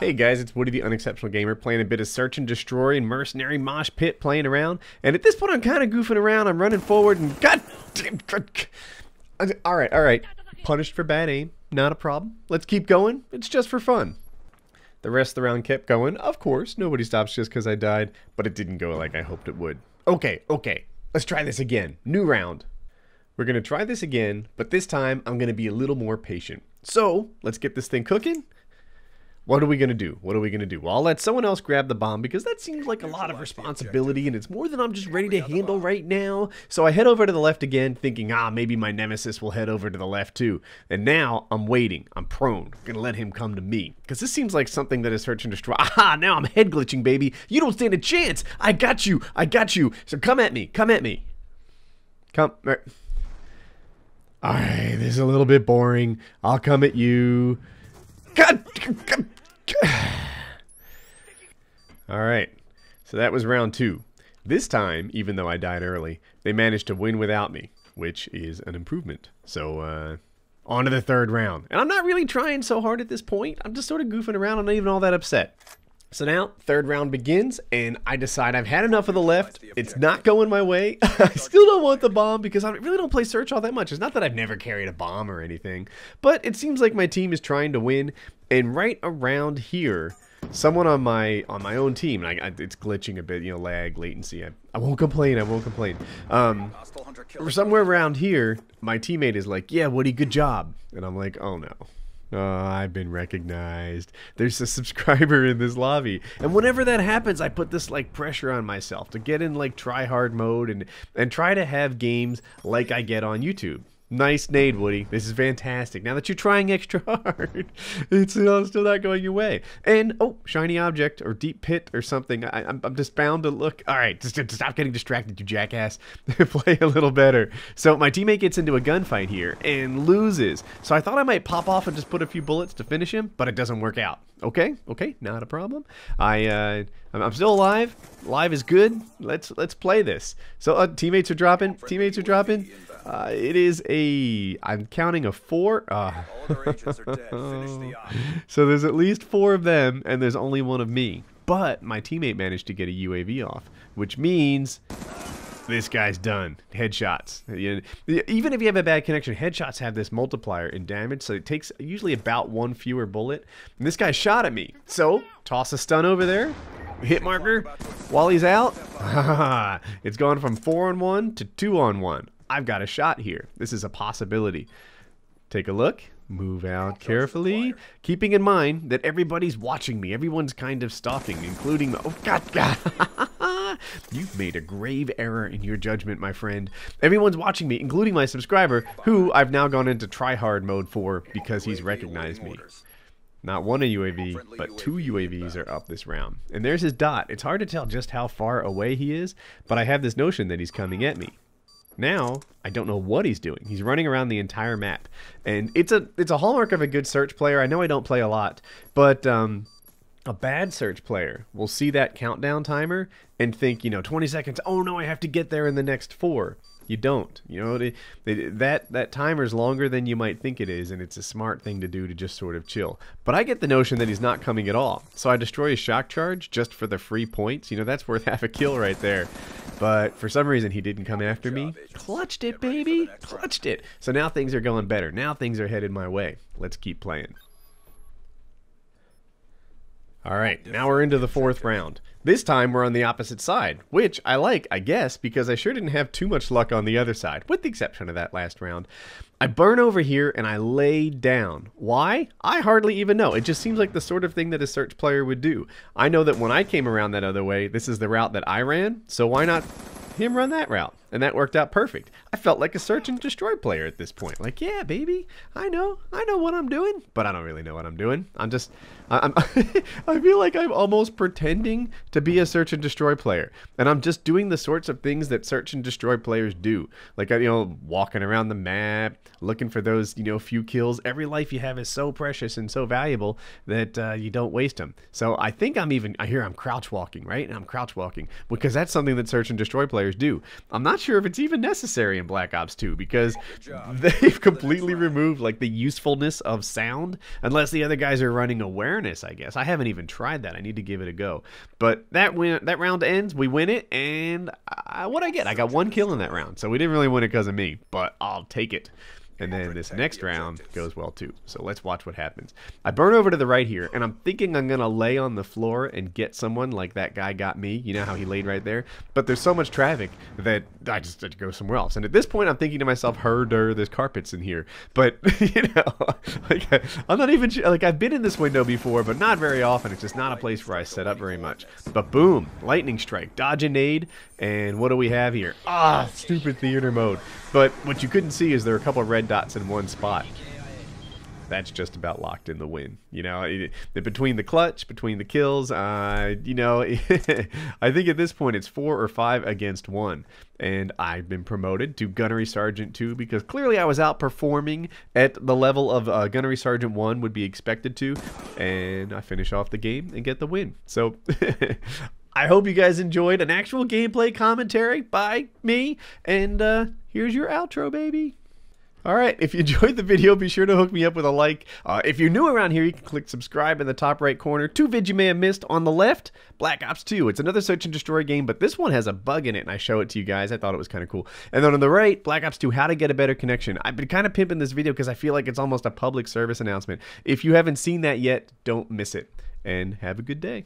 Hey guys, it's Woody the Unexceptional Gamer playing a bit of Search and Destroy and Mercenary Mosh Pit playing around. And at this point I'm kind of goofing around, I'm running forward and god damn. Alright. Punished for bad aim, not a problem. Let's keep going, it's just for fun. The rest of the round kept going. Of course, nobody stops just because I died, but it didn't go like I hoped it would. Okay, let's try this again. New round. We're gonna try this again, but this time I'm gonna be a little more patient. So, let's get this thing cooking. What are we gonna do? Well, I'll let someone else grab the bomb because that seems like a lot of responsibility and it's more than I'm just ready to handle right now. So I head over to the left again thinking, maybe my nemesis will head over to the left too. And now I'm waiting, I'm prone, I'm gonna let him come to me. Because this seems like something that is Search and Destroy. Now I'm head glitching, baby. You don't stand a chance. I got you. So come at me. Alright, this is a little bit boring. I'll come at you. God. Alright, so that was round two. This time, even though I died early, they managed to win without me, which is an improvement. So, on to the third round. And I'm not really trying so hard at this point. I'm just sort of goofing around. I'm not even all that upset. So now, third round begins, and I decide I've had enough of the left. It's not going my way. I still don't want the bomb because I really don't play Search all that much. It's not that I've never carried a bomb or anything, but it seems like my team is trying to win. And right around here, someone on my own team, it's glitching a bit, you know, lag, latency. I won't complain. Somewhere around here, my teammate is like, "Yeah, Woody, good job," and I'm like, "Oh no." I've been recognized. There's a subscriber in this lobby. And whenever that happens, I put this like pressure on myself to get in like try hard mode and try to have games like I get on YouTube. Nice nade, Woody. This is fantastic. Now that you're trying extra hard, it's still not going your way. And, shiny object or deep pit or something. I'm just bound to look. All right, just stop getting distracted, you jackass. Play a little better. So my teammate gets into a gunfight here and loses. So I thought I might pop off and just put a few bullets to finish him, but it doesn't work out. Okay, not a problem. I'm still alive. Live is good. Let's play this. So teammates are dropping. It is I'm counting a four. All their agents are dead. Finish the op. So there's at least four of them, and there's only one of me. But my teammate managed to get a UAV off, which means this guy's done. Headshots. Even if you have a bad connection, headshots have this multiplier in damage, so it takes usually about one fewer bullet. And this guy shot at me. So toss a stun over there. Hit marker. While he's out, it's gone from 4-on-1 to 2-on-1. I've got a shot here. This is a possibility. Take a look. Move out carefully, keeping in mind that everybody's watching me. Everyone's kind of stalking, including the... God. You've made a grave error in your judgment, my friend. Everyone's watching me, including my subscriber, who I've now gone into try-hard mode for because he's recognized me. Not one a UAV, but two UAVs are up this round. And there's his dot. It's hard to tell just how far away he is, but I have this notion that he's coming at me. Now, I don't know what he's doing. He's running around the entire map. And it's a hallmark of a good Search player. I know I don't play a lot, but a bad Search player will see that countdown timer and think, 20 seconds, oh no, I have to get there in the next 4. You don't. That timer's longer than you might think it is, and it's a smart thing to do to just sort of chill. But I get the notion that he's not coming at all. So I destroy his shock charge just for the free points. That's worth half a kill right there. But for some reason, he didn't come after me. Clutched it, baby. Clutched it. So now things are going better. Now things are headed my way. Let's keep playing. All right, now we're into the fourth round. This time, we're on the opposite side, which I like, I guess, because I sure didn't have too much luck on the other side, with the exception of that last round. I burn over here, and I lay down. Why? I hardly even know. It just seems like the sort of thing that a Search player would do. I know that when I came around that other way, this is the route that I ran, so why not him run that route? And that worked out perfect. I felt like a Search and Destroy player at this point. Like, yeah, baby, I know what I'm doing, but I don't really know what I'm doing. I feel like I'm almost pretending to be a Search and Destroy player, and I'm just doing the sorts of things that Search and Destroy players do. Like, walking around the map, looking for those, few kills. Every life you have is so precious and so valuable that you don't waste them. So I think I hear I'm crouch walking, right? And I'm crouch walking because that's something that Search and Destroy players do. I'm not not sure if it's even necessary in Black Ops 2 because they've completely removed like the usefulness of sound unless the other guys are running awareness, I guess. I haven't even tried that. I need to give it a go. But that round ends, we win it, and what'd I get? I got one kill in that round, so we didn't really win it because of me, but I'll take it. And then this next round goes well too. So let's watch what happens. I burn over to the right here, and I'm thinking I'm going to lay on the floor and get someone like that guy got me. You know how he laid right there? But there's so much traffic that I just had to go somewhere else. And at this point, I'm thinking to myself, herder, there's carpets in here. But, you know, like I'm not even, like I've been in this window before, but not very often. It's just not a place where I set up very much. But boom, lightning strike, dodge and nade. And what do we have here? Ah, stupid theater mode. But what you couldn't see is there are a couple of red dots in one spot. That's just about locked in the win. You know, between the clutch, between the kills, you know, I think at this point it's 4 or 5 against 1. And I've been promoted to Gunnery Sergeant 2 because clearly I was outperforming at the level of Gunnery Sergeant 1 would be expected to. And I finish off the game and get the win. So I hope you guys enjoyed an actual gameplay commentary by me. And here's your outro, baby. Alright, if you enjoyed the video, be sure to hook me up with a like. If you're new around here, you can click subscribe in the top right corner. 2 vids you may have missed on the left, Black Ops 2. It's another search and destroy game, but this one has a bug in it, and I show it to you guys. I thought it was kind of cool. And then on the right, Black Ops 2, how to get a better connection. I've been kind of pimping this video because I feel like it's almost a public service announcement. If you haven't seen that yet, don't miss it. And have a good day.